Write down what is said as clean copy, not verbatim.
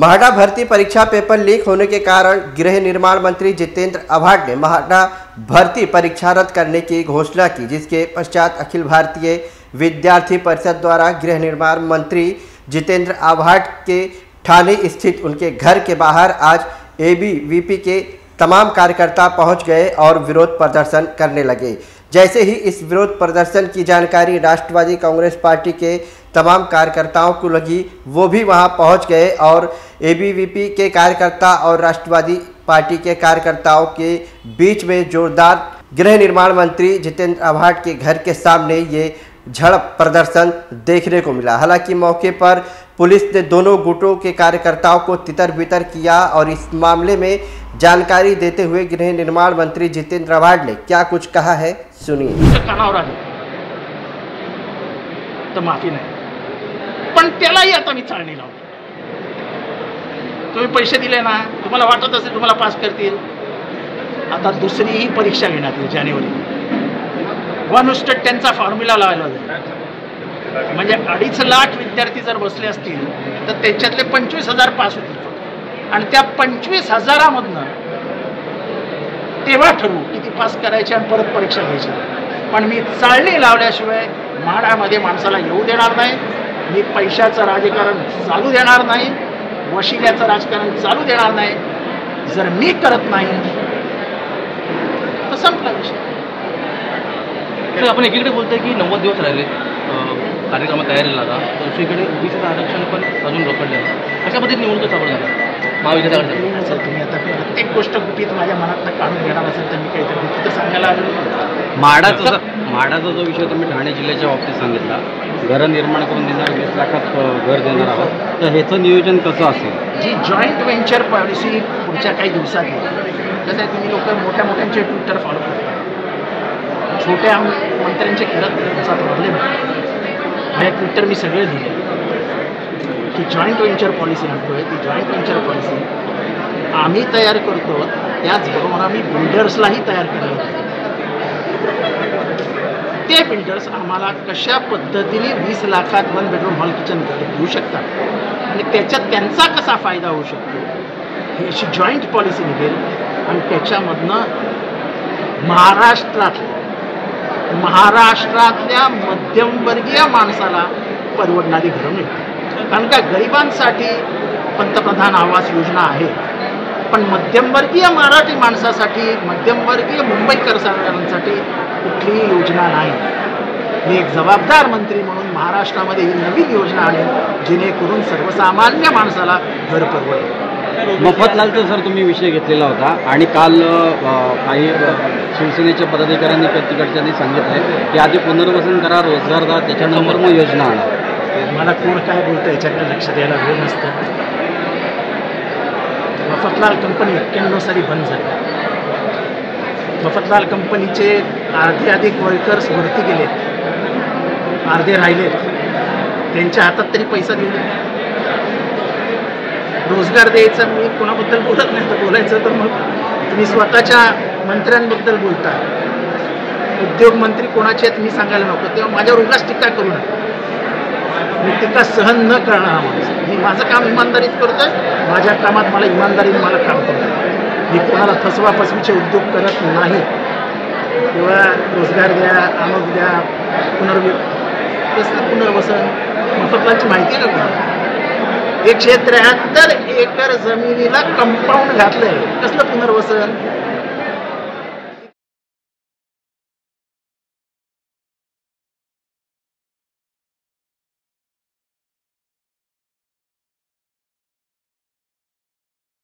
महाडा भर्ती परीक्षा paper leak होने के कारण गृह निर्माण मंत्री जितेंद्र आव्हाड ने महाडा भर्ती परीक्षा रद्द करने की घोषणा की, जिसके पश्चात अखिल भारतीय विद्यार्थी परिषद द्वारा गृह निर्माण मंत्री जितेंद्र आव्हाड के ठाणे स्थित उनके घर के बाहर आज एबीवीपी के तमाम कार्यकर्ता पहुंच गए और विरोध प्रदर्शन करने लगे। जैसे ही इस विरोध प्रदर्शन की जानकारी राष्ट्रवादी कांग्रेस पार्टी के तमाम कार्यकर्ताओं को लगी, वो भी वहां पहुंच गए और एबीवीपी के कार्यकर्ता और राष्ट्रवादी पार्टी के कार्यकर्ताओं के बीच में जोरदार गृह निर्माण मंत्री जितेंद्र आव्हाड के घर के सामने ये झड़प प्रदर्शन देखने को मिला। हालांकि मौके पर पुलिस ने दोनों गुटों के कार्यकर्ताओं को तितर बितर किया और इस मामले में जानकारी देते हुए गृह निर्माण मंत्री जितेंद्र आव्हाड ने क्या कुछ कहा है, सुनिए। तणाव राहील तर माफी नाही, पण त्यालाही आता मी चाळणी लावतो। तुम्ही पैसे दिले ना, तुम्हाला वाटत असेल तुम्हाला पास करतील, आता दुसरी ही परीक्षा घेण्यात येईल जानेवारी। 1:10 त्यांचा फॉर्म्युला लावला जाईल, म्हणजे 2.5 लाख विद्यार्थी जर बसले असतील तर त्यांच्यातले 25,000 पास होतील आणि त्या 25,000मधनं तेव्हा ठरवू किती पास करायचे आणि परत परीक्षा घ्यायची। पण मी चाळणी लावल्याशिवाय महाडामध्ये माणसाला येऊ देणार नाही, मी पैशाचं राजकारण चालू देणार नाही, वशिल्याचं राजकारण चालू देणार नाही। जर मी करत नाही तर संपला विषय। तर आपण एकीकडे बोलतोय की 90 दिवस राहिले कार्यक्रम तयारीला लागा, दुसरीकडे ओबीसीचं आरक्षण पण अजून रखडलेलं, अशा पद्धतीने निवडणूक सापड झाला महाविद्यालयाकडे। सर तुम्ही आता प्रत्येक गोष्ट गुपित माझ्या मनातनं काढून घेणार असेल तर मी काहीतरी तिथं सांगायला आलो। म्हाडाचा जो विषय तुम्ही ठाणे जिल्ह्याच्या बाबतीत सांगितला, घर निर्माण करून देणार, 20 लाखात घर देणार आहोत, तर ह्याचं नियोजन कसं असेल? जी जॉईंट व्हेंचर पॉलिसी पुढच्या काही दिवसात येईल। जसं तुम्ही लोक मोठ्या मोठ्यांचे ट्विटर फॉलो करता, छोट्या मंत्र्यांच्या घराचा प्रॉब्लेम आहे। ट्विटर मी सगळे दिले की जॉईंट व्हेंचर पॉलिसी आणतोय, ती जॉईंट व्हेंचर पॉलिसी आम्ही तयार करतो, त्याचबरोबर आम्ही बिल्डर्सलाही तयार करतो। ते बिल्डर्स आम्हाला कशा पद्धतीने 20 लाखात 1 बेडरूम हॉल किचन घेऊ शकतात आणि त्याच्यात त्यांचा कसा फायदा होऊ शकतो, याची जॉईंट पॉलिसी निघेल आणि त्याच्यामधनं महाराष्ट्रातल्या मध्यमवर्गीय माणसाला परवडणारी घरं मिळतील। कारण का गरिबांसाठी पंतप्रधान आवास योजना आहे, पण मध्यमवर्गीय मराठी माणसासाठी, मध्यमवर्गीय मुंबईकर सरकारांसाठी कुठलीही योजना नाही। मी एक जबाबदार मंत्री म्हणून महाराष्ट्रामध्ये ही नवीन योजना आणेन जेणेकरून सर्वसामान्य माणसाला घर परवडेल। मफतलालचा सर तुम्ही विषय घेतलेला होता आणि काल काही शिवसेनेच्या पदाधिकाऱ्यांनी तिकडच्यांनी सांगितलं की आधी पुनर्वसन करा, रोजगारदार, त्याच्यानंतर मग योजना आणा। मला कोण काय बोलतं याच्याकडे लक्ष द्यायला वेळ नसतं। मफतलाल कंपनी 91 साली बंद झाली। मफतलाल कंपनीचे अधिक वर्कर्स भरती गेलेत, अर्धे राहिलेत, त्यांच्या हातात तरी पैसा दिला। रोजगार द्यायचा मी कोणाबद्दल बोलत नाही, तर बोलायचं तर मग तुम्ही स्वतःच्या मंत्र्यांबद्दल बोलता। उद्योगमंत्री कोणाचे आहेत मी सांगायला नको, तेव्हा माझ्यावर उगाच टीका करू नका, मी टीका सहन न करणारा माणूस। मी माझं काम इमानदारीत करतोय, माझ्या कामात मला इमानदारीने मला काम करतो। मी कोणाला फसवाफसवीचे उद्योग करत नाही। तेव्हा रोजगार द्या, आमक द्या, पुनर्वसन महत्त्वाची माहिती नको। 173 एकर जमिनीला कंपाऊंड घातलंय, कसलं पुनर्वसन?